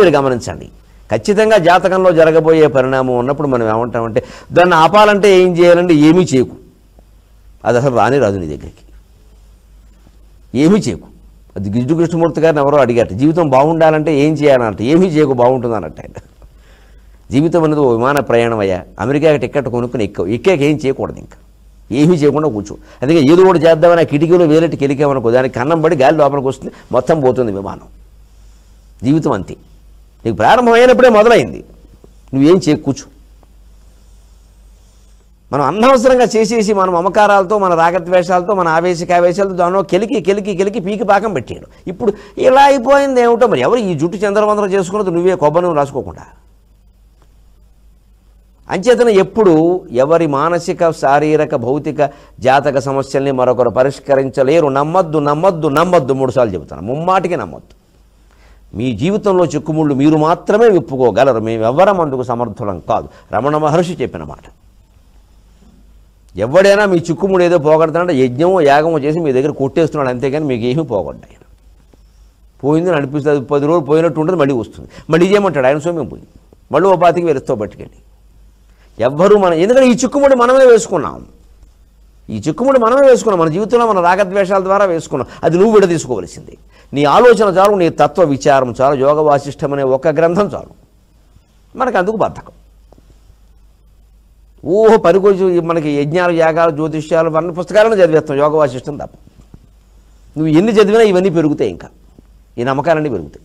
మీరు గమనించండి. ఖచ్చితంగా జాతకంలో జరగబోయే పరిణామం ఉన్నప్పుడు మనం ఏమంటామంటే దాన్ని ఆపాలంటే ఏం చేయాలంటే ఏమీ చేయకు, అది అసలు రాని రాదు నీ దగ్గరికి, ఏమీ చేయకు. అది గిడ్డు కృష్ణమూర్తి గారిని ఎవరో అడిగారు, జీవితం బాగుండాలంటే ఏం చేయాలంటే ఏమీ చేయకు బాగుంటుందన్నట్టు. ఆయన జీవితం అనేది ఓ విమాన ప్రయాణం అయ్యా, అమెరికాకి టికెట్ కొనుక్కుని ఎక్కాక ఏం చేయకూడదు, ఇంకా ఏమీ చేయకుండా కూర్చో. అందుకే ఏదో ఒకటి చేద్దామని ఆ కిటికీలో వేలెట్టు కెలికామనుకో, దానికి కన్నం పడి గాలి లోపలికి వస్తుంది, మొత్తం పోతుంది విమానం. జీవితం అంతే, నీకు ప్రారంభమైనప్పుడే మొదలైంది, నువ్వేం చేయ కూర్చో. మనం అనవసరంగా చేసేసి మన మమకారాలతో మన రాగద్వేషాలతో మన ఆవేశాలతో దానిలో కెలికి కెలికి కెలికి పీకి పాకం పెట్టాడు. ఇప్పుడు ఇలా అయిపోయింది ఏమిటో మరి. ఎవరు ఈ జుట్టు చంద్రవందరం చేసుకున్నది నువ్వే, కొబ్బరి రాసుకోకుండా. అంచేతన ఎప్పుడు ఎవరి మానసిక శారీరక భౌతిక జాతక సమస్యల్ని మరొకరు పరిష్కరించలేరు. నమ్మద్దు నమ్మద్దు నమ్మద్దు, 3 సార్లు చెబుతాను, ముమ్మాటికి నమ్మద్దు. మీ జీవితంలో చిక్కుముళ్ళు మీరు మాత్రమే విప్పుకోగలరు, మేమెవ్వరం అందుకు సమర్థులం కాదు. రమణ మహర్షి చెప్పిన మాట, ఎవడైనా మీ చిక్కుముడు ఏదో పోగొడతానంటే యజ్ఞమో యాగమో చేసి మీ దగ్గర కొట్టేస్తున్నాడు అంతేగాని మీకు ఏమీ పోగొట్ట. ఆయన పోయింది అనిపిస్తుంది, 10 రోజులు పోయినట్టు ఉంటుంది, మళ్ళీ వస్తుంది, మళ్ళీ చేయమంటాడు ఆయన సోమ్యం పోయి, మళ్ళీ ఓ పాతికి వేరుస్తో పట్టుకెళ్ళి. ఎవ్వరూ మనం, ఎందుకంటే ఈ చిక్కుముడి మనమే వేసుకున్నాం, ఈ చిక్కుముడి మనమే వేసుకున్నాం, మన జీవితంలో మన రాగద్వేషాల ద్వారా వేసుకున్నాం. అది నువ్వు విడ తీసుకోవలసింది. నీ ఆలోచన చాలు, నీ తత్వ విచారం చాలు, యోగ వాసిష్టం అనే ఒక గ్రంథం చాలు. మనకు అందుకు బద్ధకం, ఊహో పరికొచ్చు. మనకి యజ్ఞాలు యాగాలు జ్యోతిష్యాలు వర్ణ పుస్తకాలను చదివేస్తాం, యోగ వాసిష్టం తప్ప. నువ్వు ఎన్ని చదివినా ఇవన్నీ పెరుగుతాయి, ఇంకా ఈ నమ్మకాలన్నీ పెరుగుతాయి,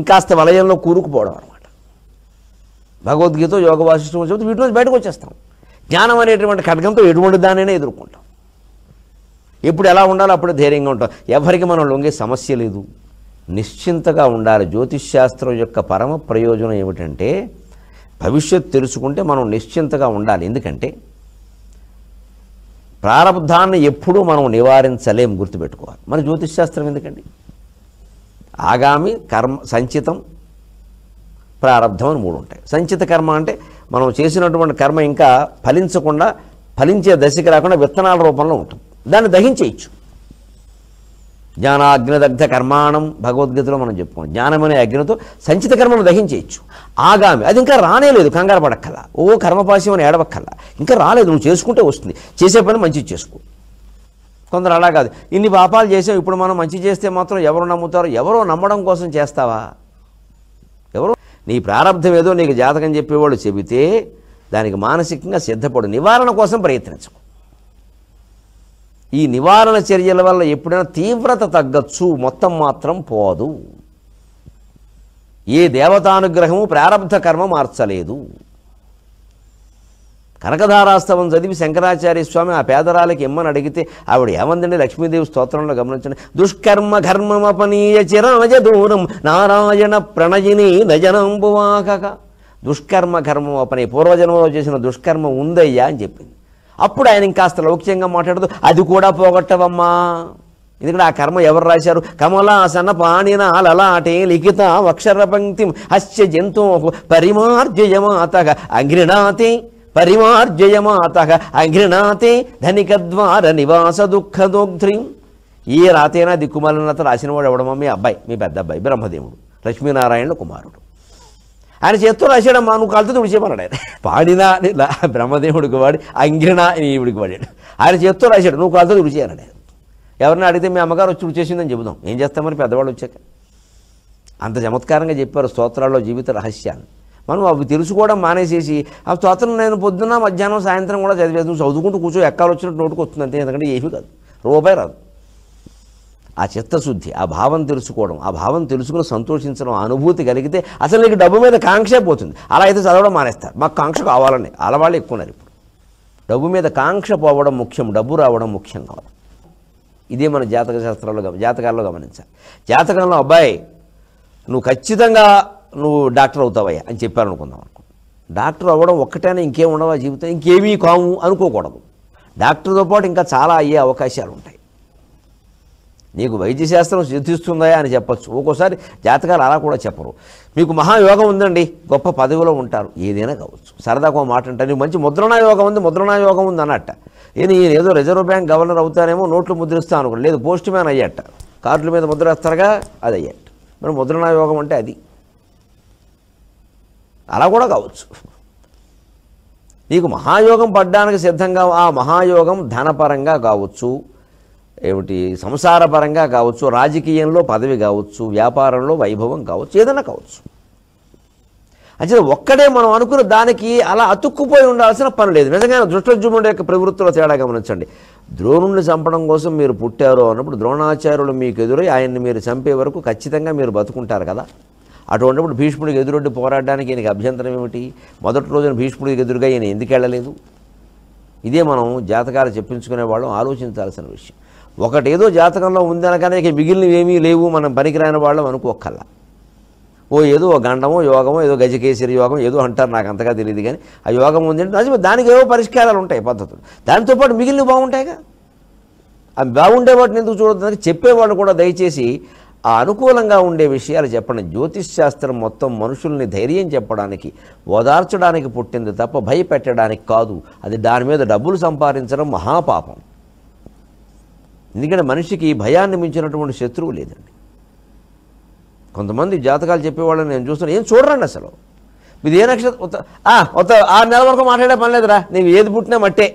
ఇంకాస్త వలయంలో కూరుకుపోవడం అనమాట. భగవద్గీత యోగ వాసిష్టం చదివితే వీటి నుంచి బయటకు వచ్చేస్తాం. జ్ఞానం అనేటువంటి ఖడ్గంతో ఎటువంటి దానైనా ఎదుర్కొంటాం. ఎప్పుడు ఎలా ఉండాలో అప్పుడు ధైర్యంగా ఉంటాం. ఎవరికి మనం లొంగే సమస్య లేదు, నిశ్చింతగా ఉండాలి. జ్యోతిష్శాస్త్రం యొక్క పరమ ప్రయోజనం ఏమిటంటే భవిష్యత్తు తెలుసుకుంటే మనం నిశ్చింతగా ఉండాలి. ఎందుకంటే ప్రారంధాన్ని ఎప్పుడూ మనం నివారించలేం, గుర్తుపెట్టుకోవాలి. మన జ్యోతిష్శాస్త్రం ఎందుకండి, ఆగామి కర్మ సంచితం ప్రారంధం అని 3 ఉంటాయి. సంచిత కర్మ అంటే మనం చేసినటువంటి కర్మ ఇంకా ఫలించకుండా, ఫలించే దశకి రాకుండా విత్తనాల రూపంలో ఉంటుంది, దాన్ని దహించేయచ్చు. జ్ఞానాగ్నిదగ్ధ కర్మాణం భగవద్గీతలో మనం చెప్పుకోం. జ్ఞానం అనే అగ్నితో సంచిత కర్మను దహించేయచ్చు. ఆగామి, అది ఇంకా రానేలేదు, కంగారు పడక్కల్లా, ఓ కర్మపాశం అని ఏడవక్కల్లా, ఇంకా రాలేదు, నువ్వు చేసుకుంటే వస్తుంది, చేసే పని మంచిది చేసుకో. కొందరు అలా కాదు, ఇన్ని పాపాలు చేసాం ఇప్పుడు మనం మంచి చేస్తే మాత్రం ఎవరు నమ్ముతారు, ఎవరో నమ్మడం కోసం చేస్తావా ఎవరు. నీ ప్రారంధం ఏదో నీకు జాతకం చెప్పేవాళ్ళు చెబితే దానికి మానసికంగా సిద్ధపడు, నివారణ కోసం ప్రయత్నించకు. ఈ నివారణ చర్యల వల్ల ఎప్పుడైనా తీవ్రత తగ్గచ్చు, మొత్తం మాత్రం పోదు. ఏ దేవతానుగ్రహము ప్రారంధ కర్మ మార్చలేదు. కనకధారాస్తవం చదివి శంకరాచార్య స్వామి ఆ పేదరాలకి ఇమ్మని అడిగితే ఆవిడ ఏమందండి లక్ష్మీదేవి స్తోత్రంలో గమనించండి, దుష్కర్మ ఘర్మమపనీయ చిరాజ దూరం నారాయణ ప్రణయిని నజనంబువాకగా. దుష్కర్మ ఘర్మం అపనీయ, పూర్వజన్మలో చేసిన దుష్కర్మ ఉందయ్యా అని చెప్పింది. అప్పుడు ఆయన ఇంకాస్త లౌక్యంగా మాట్లాడుతూ అది కూడా పోగొట్టవమ్మా, ఎందుకంటే ఆ కర్మ ఎవరు రాశారు, కమలాసన పాణిన లలాటే లిఖిత అక్షర పంక్తిం హస్య జంతో పరిమార్జయమాతగా అంగ్రిణాతి పరిమార్జయమాత అంఘ్రిణాతే ధనికద్వార నివాస దుఃఖదోగ్ధ్రీం. ఈ రాతేనా దిక్కుమాలన్నత రాసినవాడు ఎవడమో మీ అబ్బాయి, మీ పెద్ద అబ్బాయి బ్రహ్మదేవుడు, లక్ష్మీనారాయణుల కుమారుడు. ఆయన చేత్తో రాశాడమ్మా, నువ్వు కాలుతో తుడిచేమన్నాడు. ఆయన పాడినా బ్రహ్మదేవుడికి వాడి, అంఘ్రిణా ఈవిడికి వాడాడు. ఆయన చేత్తో రాశాడు, నువ్వు కాలుతో తుడిచేయన్నాడు. ఆయన ఎవరిని అడిగితే మీ అమ్మగారు వచ్చి తుడిచేసిందని చెబుదాం, ఏం చేస్తామని పెద్దవాళ్ళు వచ్చాక. అంత చమత్కారంగా చెప్పారు స్తోత్రాల్లో జీవిత రహస్యాన్ని. మనం అవి తెలుసుకోవడం మానేసేసి ఆ స్తోత్రం నేను పొద్దున్న మధ్యాహ్నం సాయంత్రం కూడా చదివేసి నువ్వు చదువుకుంటూ కూర్చో, ఎక్కాలు వచ్చినట్టు నోటుకు వస్తుంది అంతే, ఎందుకంటే ఏమీ కాదు, రూపాయి రాదు. ఆ చిత్తశుద్ధి, ఆ భావం తెలుసుకోవడం, ఆ భావం తెలుసుకుని సంతోషించడం, అనుభూతి కలిగితే అసలు నీకు డబ్బు మీద కాంక్షే పోతుంది. అలా అయితే చదవడం మానేస్తారు, మాకు కాంక్ష కావాలని అలవాళ్ళు ఎక్కువ ఉన్నారు. ఇప్పుడు డబ్బు మీద కాంక్ష పోవడం ముఖ్యం, డబ్బు రావడం ముఖ్యం కాదు. ఇదే మన జాతక శాస్త్రాల్లో జాతకాల్లో గమనించాలి. జాతకంలో అబ్బాయి నువ్వు ఖచ్చితంగా నువ్వు డాక్టర్ అవుతావయ్యా అని చెప్పారనుకుందాం అనుకో, డాక్టర్ అవ్వడం ఒక్కటైనా ఇంకేం ఉండవా జీవితం, ఇంకేమీ కాము అనుకోకూడదు. డాక్టర్తో పాటు ఇంకా చాలా అయ్యే అవకాశాలు ఉంటాయి. నీకు వైద్యశాస్త్రం సిద్ధిస్తుందా అని చెప్పచ్చు, ఒక్కోసారి జాతకాలు అలా కూడా చెప్పరు. మీకు మహాయోగం ఉందండి, గొప్ప పదవిలో ఉంటారు, ఏదైనా కావచ్చు. సరదాకు మాట అంటే నీకు మంచి ముద్రణాయోగం ఉంది, ముద్రణాయోగం ఉంది అన్నట్ట. ఏదో రిజర్వ్ బ్యాంక్ గవర్నర్ అవుతానేమో, నోట్లు ముద్రిస్తా అనుకో, లేదు పోస్ట్ మ్యాన్ అయ్యట, కార్డుల మీద ముద్రేస్తారుగా, అది అయ్యట. మరి ముద్రణాయోగం అంటే అది అలా కూడా కావచ్చు. నీకు మహాయోగం పడ్డానికి సిద్ధంగా ఆ మహాయోగం ధనపరంగా కావచ్చు, ఏమిటి సంసారపరంగా కావచ్చు, రాజకీయంలో పదవి కావచ్చు, వ్యాపారంలో వైభవం కావచ్చు, ఏదైనా కావచ్చు. అంటే ఒక్కడే మనం అనుకున్న దానికి అలా అతుక్కుపోయి ఉండాల్సిన పని లేదు. నిజంగా దృష్టద్యుమ్నుడి యొక్క ప్రవృత్తిలో తేడా గమనించండి. ద్రోణుడిని చంపడం కోసం మీరు పుట్టారు అన్నప్పుడు ద్రోణాచార్యులు మీకు ఎదురై ఆయన్ని మీరు చంపే వరకు ఖచ్చితంగా మీరు బతుకుంటారు కదా. అటువంటిప్పుడు భీష్ముడికి ఎదురొడ్డి పోరాడడానికి ఈయనకి అభ్యంతరం ఏమిటి? మొదటి రోజున భీష్ముడికి ఎదురుగా ఈయన ఎందుకు వెళ్ళలేదు? ఇదే మనం జాతకాలు చెప్పించుకునే వాళ్ళం ఆలోచించాల్సిన విషయం. ఒకటేదో జాతకంలో ఉందనగానే ఇక మిగిలినవి ఏమీ లేవు, మనం పనికిరాని వాళ్ళం అనుకోకల్లా. ఏదో గండమో యోగమో ఏదో గజకేసరి యోగం ఏదో అంటారు, నాకు అంతగా తెలియదు. కానీ ఆ యోగం ఉందంటే అది దానికి ఏవో పరిష్కారాలు ఉంటాయి, పద్ధతులు. దాంతోపాటు మిగిలినవి బాగుంటాయిగా, అవి బాగుండే వాటిని ఎందుకు చూడడానికి చెప్పేవాళ్ళు కూడా దయచేసి ఆ అనుకూలంగా ఉండే విషయాలు చెప్పండి. జ్యోతిష్ శాస్త్రం మొత్తం మనుషుల్ని ధైర్యం చెప్పడానికి, ఓదార్చడానికి పుట్టింది తప్ప భయపెట్టడానికి కాదు. అది దాని మీద డబ్బులు సంపాదించడం మహాపాపం. ఎందుకంటే మనిషికి భయాన్ని మించినటువంటి శత్రువు లేదండి. కొంతమంది జాతకాలు చెప్పేవాళ్ళని నేను చూస్తున్నాను, ఏం చూడరండి అసలు. ఇది ఏ నక్షత్రం? 6 నెలల వరకు మాట్లాడే పని లేదురా, నీవు ఏది పుట్టినా మట్టే.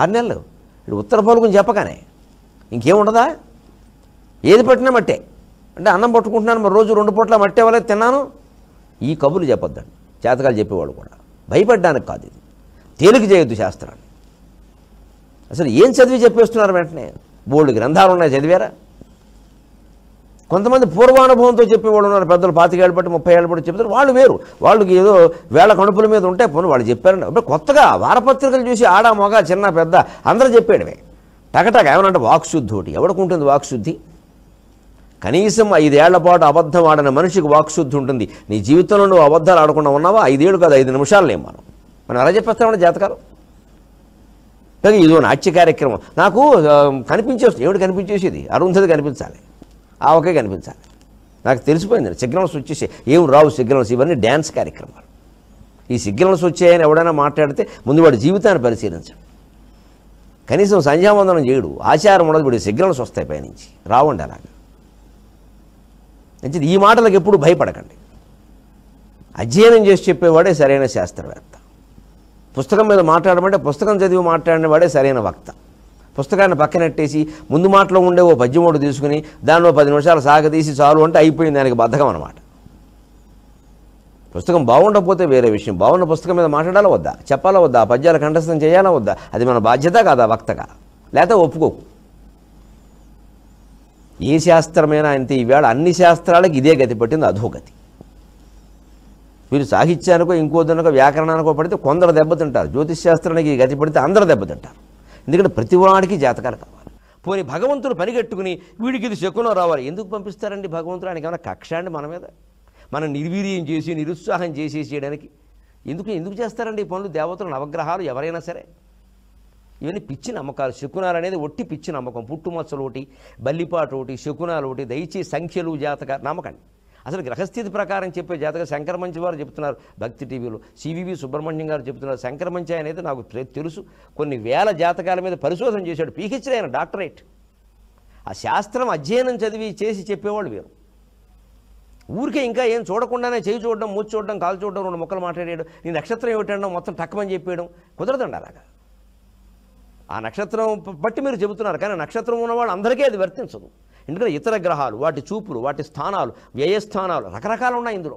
6 నెలలు ఇటు ఉత్తర పలుకుని చెప్పగానే ఇంకేముండదా? ఏది పట్టినా మట్టే అంటే అన్నం పట్టుకుంటున్నాను, మరి రోజు 2 పూట్ల మట్టే వల్ల తిన్నాను. ఈ కబుర్లు చెప్పొద్దండి జాతకాలు చెప్పేవాళ్ళు కూడా. భయపడ్డానికి కాదు, ఇది తేలిక చేయొద్దు శాస్త్రాన్ని. అసలు ఏం చదివి చెప్పేస్తున్నారు? వెంటనే బోల్డ్ గ్రంథాలు ఉన్నాయి, చదివారా? కొంతమంది పూర్వానుభవంతో చెప్పేవాళ్ళు ఉన్నారు, పెద్దలు 25 ఏళ్ళు బట్టి 30 ఏళ్ళు బట్టి చెప్తారు. వాళ్ళు వేరు, వాళ్ళకి ఏదో వేళ కణుపుల మీద ఉంటే పోను వాళ్ళు చెప్పారండి. అప్పుడు కొత్తగా వారపత్రికలు చూసి ఆడా మొగ చిన్న పెద్ద అందరూ చెప్పేయడమే టకటక. ఏమనంటే వాక్శుద్ధి ఒకటి, ఎవరికి ఉంటుంది వాక్శుద్ధి? కనీసం 5 ఏళ్ల పాటు అబద్ధం ఆడిన మనిషికి వాక్శుద్ధి ఉంటుంది. నీ జీవితంలో నువ్వు అబద్ధాలు ఆడకుండా ఉన్నావా? 5 ఏళ్ళు కాదు, 5 నిమిషాలు మనం ఎలా చెప్పేస్తామంటే జాతకాలు. ఇదో నాట్య కార్యక్రమం, నాకు కనిపించేస్తుంది. ఏమిటి కనిపించేసేది? అరుంధతి కనిపించాలి, ఆవకే కనిపించాలి. నాకు తెలిసిపోయింది సిగ్నల్స్ వచ్చేసి. ఏం రావు సిగ్నల్స్, ఇవన్నీ డ్యాన్స్ కార్యక్రమాలు. ఈ సిగ్నల్స్ వచ్చాయని ఎవడైనా మాట్లాడితే ముందు వాడి జీవితాన్ని పరిశీలించండి. కనీసం సంధ్యావందనం చేయడు, ఆచారం ఉండదు. వీడి సిగ్నల్స్ వస్తాయి పైనుంచి, రావండి అలాగా. అంటే ఈ మాటలకు ఎప్పుడు భయపడకండి. అధ్యయనం చేసి చెప్పేవాడే సరైన శాస్త్రవేత్త. పుస్తకం మీద మాట్లాడమంటే పుస్తకం చదివి మాట్లాడిన వాడే సరైన వక్త. పుస్తకాన్ని పక్కనెట్టేసి ముందు మాటలో ఉండే ఓ పద్యం ఒకటి తీసుకుని దానిలో 10 నిమిషాలు సాగతీసి చాలు అంటే అయిపోయింది, దానికి బద్ధకం అనమాట. పుస్తకం బాగుండకపోతే వేరే విషయం, బాగున్న పుస్తకం మీద మాట్లాడాలా వద్దా, చెప్పాలా వద్దా, పద్యాలు కంఠస్థం చేయాలా వద్దా, అది మన బాధ్యత కాదా వక్తగా? లేకపోతే ఒప్పుకోకు. ఏ శాస్త్రమైనా అంతే. ఈవేళ అన్ని శాస్త్రాలకు ఇదే గతి పట్టింది, అధోగతి. వీరు సాహిత్యానికో ఇంకోదనకో వ్యాకరణానికో పడితే కొందరు దెబ్బతింటారు, జ్యోతిష్ శాస్త్రానికి గతి పడితే అందరూ దెబ్బతింటారు. ఎందుకంటే ప్రతి వాడికి జాతకాలు కావాలి. పోనీ భగవంతుడు పనిగట్టుకుని వీడికి ఇది శకునం రావాలి, ఎందుకు పంపిస్తారండి భగవంతుడు? ఆయనకి ఏమైనా కక్ష అండి మన మీద? మనం నిర్వీర్యం చేసి నిరుత్సాహం చేసేసేయడానికి ఎందుకు చేస్తారండి ఈ పనులు? దేవతలు, నవగ్రహాలు, ఎవరైనా సరే ఇవన్నీ పిచ్చి నమ్మకాలు. శకునాలు అనేది ఒట్టి పిచ్చి నమ్మకం. పుట్టుమచ్చలు ఒకటి, బల్లిపాటు ఒకటి, శకునాలు ఒకటి. దయచేసి సంఖ్యలు జాతక నమ్మకండి. అసలు గ్రహస్థితి ప్రకారం చెప్పే జాతక శంకర మంచి వారు చెప్తున్నారు భక్తి టీవీలో, సివివి సుబ్రహ్మణ్యం గారు చెప్తున్నారు. శంకర మంచి ఆయన అయితే నాకు తెలుసు, కొన్ని వేల జాతకాల మీద పరిశోధన చేశాడు, పిహెచ్డీ ఆయన, డాక్టరేట్. ఆ శాస్త్రం అధ్యయనం చదివి చేసి చెప్పేవాళ్ళు వేరు. ఊరికే ఇంకా ఏం చూడకుండానే చేయి చూడడం, మూతి చూడడం, కాలు చూడడం, 2 ముక్కలు మాట్లాడేయడం, నీ నక్షత్రం ఏమిటనడం మొత్తం టక్కమని చెప్పేయడం కుదరదండి అలాగా. ఆ నక్షత్రం బట్టి మీరు చెబుతున్నారు, కానీ నక్షత్రం ఉన్నవాళ్ళు అందరికీ అది వర్తించదు. ఎందుకంటే ఇతర గ్రహాలు, వాటి చూపులు, వాటి స్థానాలు, వ్యయస్థానాలు రకరకాలు ఉన్నాయి ఇందులో.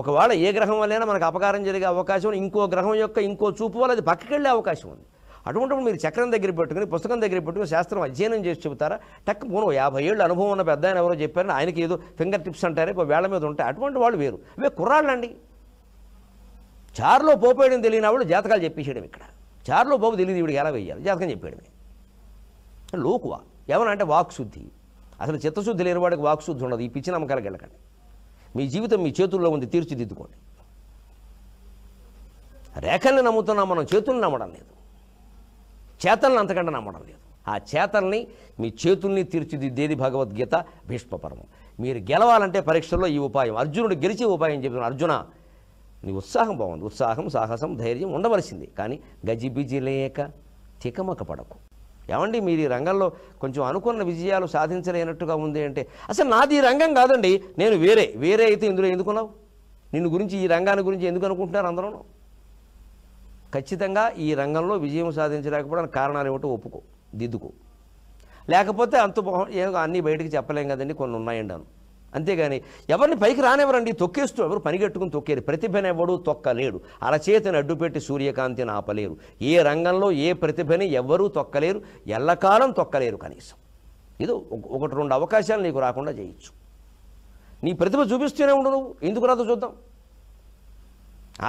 ఒకవేళ ఏ గ్రహం వల్లైనా మనకు అపకారం జరిగే అవకాశం, ఇంకో గ్రహం యొక్క ఇంకో చూపు వల్ల అది పక్కకి వెళ్ళే అవకాశం ఉంది. అటువంటిప్పుడు మీరు చక్రం దగ్గర పెట్టుకుని, పుస్తకం దగ్గర పెట్టుకుని శాస్త్రం అధ్యయనం చేసి చెబుతారా? టక్ పోను. 50 ఏళ్ళు అనుభవం ఉన్న పెద్ద ఆయన ఎవరో చెప్పారని ఆయనకి ఏదో ఫింగర్ టిప్స్ అంటారే వేళ్ల మీద ఉంటాయి. అటువంటి వాళ్ళు వేరు, ఇవే కుర్రాళ్ళండి. చారులో పోపేయడం తెలియని వాళ్ళు జాతకాలు చెప్పేసేయడం. ఇక్కడ చారులో పోపు తెలియదు, వీడికి ఎలా వేయాలి జాతకం చెప్పేయడమే లోకువా. ఏమన్నా అంటే వాక్శుద్ధి. అసలు చిత్తశుద్ధి లేని వాడికి వాక్శుద్ధి ఉండదు. ఈ పిచ్చి నమ్మకాలకు వెళ్ళకండి. మీ జీవితం మీ చేతుల్లో ఉంది, తీర్చిదిద్దుకోండి. రేఖల్ని నమ్ముతున్నాం మనం, చేతుల్ని నమ్మడం లేదు. చేతల్ని అంతకంటే నమ్మడం లేదు. ఆ చేతల్ని, మీ చేతుల్ని తీర్చిదిద్దేది భగవద్గీత, భీష్మపర్వం. మీరు గెలవాలంటే పరీక్షల్లో ఈ ఉపాయం, అర్జునుడు గెలిచి ఉపాయం చెప్తున్నాడు. అర్జున, నీ ఉత్సాహం బాగుంది, ఉత్సాహం, సాహసం, ధైర్యం ఉండవలసింది, కానీ గజిబిజి లేక తికమక పడకు. ఏమండి మీరు ఈ రంగంలో కొంచెం అనుకున్న విజయాలు సాధించలేనట్టుగా ఉంది అంటే అసలు నాది ఈ రంగం కాదండి, నేను వేరే అయితే ఇందులో ఎందుకున్నావు? నిన్ను గురించి ఈ రంగాన్ని గురించి ఎందుకు అనుకుంటున్నారు అందరూ? ఖచ్చితంగా ఈ రంగంలో విజయం సాధించలేకపోవడానికి కారణాలు ఏమిటో ఒప్పుకో, దిద్దుకో. లేకపోతే అంత అన్నీ బయటకు చెప్పలేం కదండి, కొన్ని ఉన్నాయండి అను. అంతేగాని ఎవరిని పైకి రానివ్వరండి, తొక్కేస్తూ ఎవరు పనిగట్టుకుని తొక్కేరు. ప్రతిభనెవడు తొక్కలేడు, అరచేతిని అడ్డుపెట్టి సూర్యకాంతిని ఆపలేరు. ఏ రంగంలో ఏ ప్రతిభని ఎవ్వరూ తొక్కలేరు, ఎల్లకాలం తొక్కలేరు. కనీసం ఏదో ఒకటి రెండు అవకాశాలు నీకు రాకుండా చేయొచ్చు. నీ ప్రతిభ చూపిస్తూనే ఉండు. నువ్వు ఎందుకు రాదో చూద్దాం.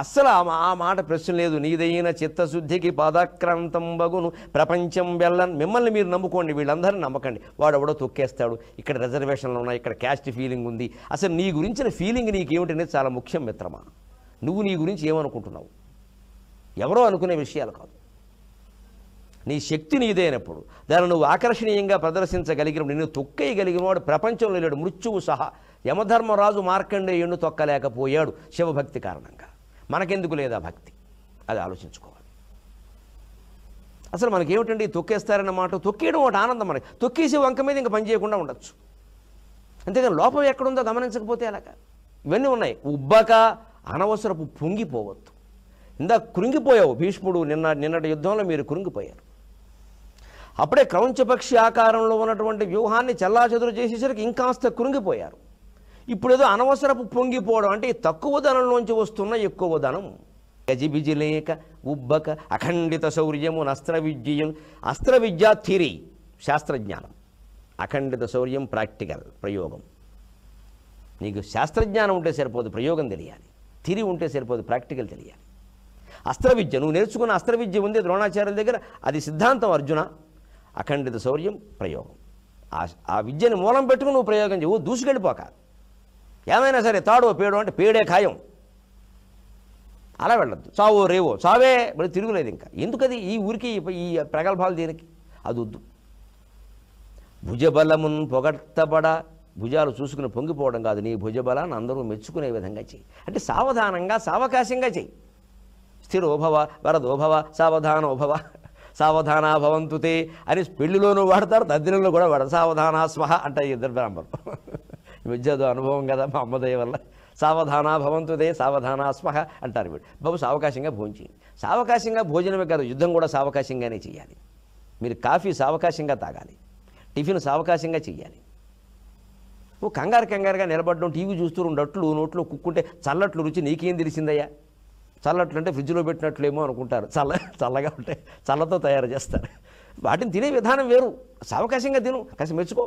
అస్సలు ఆ మాట ప్రశ్న లేదు. నీదైన చిత్తశుద్ధికి పాదాక్రాంతం బగును ప్రపంచం వెళ్ళను. మిమ్మల్ని మీరు నమ్ముకోండి, వీళ్ళందరినీ నమ్మకండి. వాడు ఎవడో తొక్కేస్తాడు, ఇక్కడ రిజర్వేషన్లు ఉన్నాయి, ఇక్కడ క్యాస్ట్ ఫీలింగ్ ఉంది. అసలు నీ గురించిన ఫీలింగ్ నీకేమిటనేది చాలా ముఖ్యం మిత్రమా. నువ్వు నీ గురించి ఏమనుకుంటున్నావు? ఎవరో అనుకునే విషయాలు కాదు. నీ శక్తి నీదైనప్పుడు దాన్ని నువ్వు ఆకర్షణీయంగా ప్రదర్శించగలిగినప్పుడు, నిన్ను తొక్కేయగలిగిన వాడు ప్రపంచంలో లేడు. మృత్యువు సహా. యమధర్మరాజు మార్కండేయుణ్ణి తొక్కలేకపోయాడు శివభక్తి కారణంగా. మనకెందుకు లేదా భక్తి? అది ఆలోచించుకోవాలి. అసలు మనకేమిటండి తొక్కేస్తారన్నమాట? తొక్కేయడం ఒకటి ఆనందం మనకి. తొక్కేసి వంక మీద ఇంకా పనిచేయకుండా ఉండొచ్చు. అంతేకాని లోపం ఎక్కడుందో గమనించకపోతే అలాగా. ఇవన్నీ ఉన్నాయి. ఉబ్బక అనవసరపు పొంగిపోవద్దు. ఇందాక కృంగిపోయావు భీష్ముడు, నిన్నటి యుద్ధంలో మీరు కృంగిపోయారు. అప్పుడే క్రౌంచపక్షి ఆకారంలో ఉన్నటువంటి వ్యూహాన్ని చల్లాచెదురు చేసేసరికి ఇంకాస్త కృంగిపోయారు. ఇప్పుడు ఏదో అనవసరపు పొంగిపోవడం అంటే తక్కువ ధనంలోంచి వస్తున్న ఎక్కువ ధనం. గజిబిజి లేక ఉబ్బక అఖండిత శౌర్యము అస్త్ర విద్యను. అస్త్ర విద్య థిరీ శాస్త్రజ్ఞానం, అఖండిత శౌర్యం ప్రాక్టికల్ ప్రయోగం. నీకు శాస్త్రజ్ఞానం ఉంటే సరిపోదు, ప్రయోగం తెలియాలి. థిరీ ఉంటే సరిపోదు, ప్రాక్టికల్ తెలియాలి. అస్త్ర విద్య నువ్వు నేర్చుకున్న అస్త్ర విద్య ఉంది ద్రోణాచార్యుల దగ్గర, అది సిద్ధాంతం అర్జున. అఖండిత శౌర్యం ప్రయోగం. ఆ విద్యని మూలం పెట్టుకుని నువ్వు ప్రయోగం చేయవు. దూసుకెళ్ళిపోక ఏమైనా సరే తాడో పేడో అంటే పేడే ఖాయం. అలా వెళ్ళద్దు. చావో రేవో చావే మరి తిరుగులేదు. ఇంకా ఎందుకది ఈ ఊరికి ఈ ప్రగల్భాలు? దీనికి అది వద్దు. భుజబలమున్ పొగట్టబడ, భుజాలు చూసుకుని పొంగిపోవడం కాదు, నీ భుజబలాన్ని అందరూ మెచ్చుకునే విధంగా చేయి. అంటే సావధానంగా సావకాశంగా చేయి. స్థిరోభవ వరదోభవ సావధానోభవ సావధానా భవంతుతే అని పెళ్లిలోనూ వాడతారు, తద్దినంలో కూడా వాడతారు. సావధానా స్మహ అంటారు ఇద్దరు బ్రాహ్మణులు. విద్యతో అనుభవం కదా మా అమ్మదయ్య వల్ల. సావధానా భవంతుదే సావధానా స్మహ అంటారు వీడు. బాబు సావకాశంగా భోజనం చేయండి. సావకాశంగా భోజనమే కాదు, యుద్ధం కూడా సావకాశంగానే చేయాలి. మీరు కాఫీ సావకాశంగా తాగాలి, టిఫిన్ సావకాశంగా చేయాలి. నువ్వు కంగారు కంగారుగా నిలబడడం, టీవీ చూస్తూ ఉండట్లు నోట్లో కుక్కుంటే చల్లట్లు రుచి నీకేం తెలిసిందయ్యా? చల్లట్లు అంటే ఫ్రిడ్జ్లో పెట్టినట్లేమో అనుకుంటారు. చల్లగా ఉంటే చల్లతో తయారు చేస్తారు. వాటిని తినే విధానం వేరు. సావకాశంగా తిను, కాస్త మెచ్చుకో.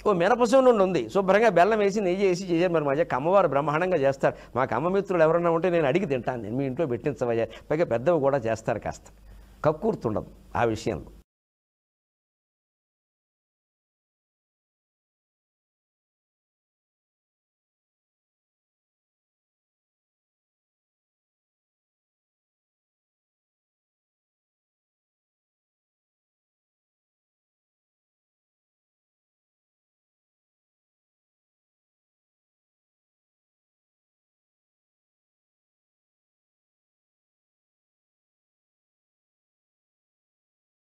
ఓ మినపసం నుండి ఉంది, శుభ్రంగా బెల్లం వేసి నెయ్యి వేసి చేశారు. మరి మధ్య అమ్మవారు బ్రహ్మాండంగా చేస్తారు. మాకు అమ్మ మిత్రులు ఎవరన్నా ఉంటే నేను అడిగి తింటాను, నేను మీ ఇంట్లో పెట్టించవయ్యా. పైగా పెద్దవి కూడా చేస్తారు, కాస్త కక్కుర్తుండదు ఆ విషయంలో.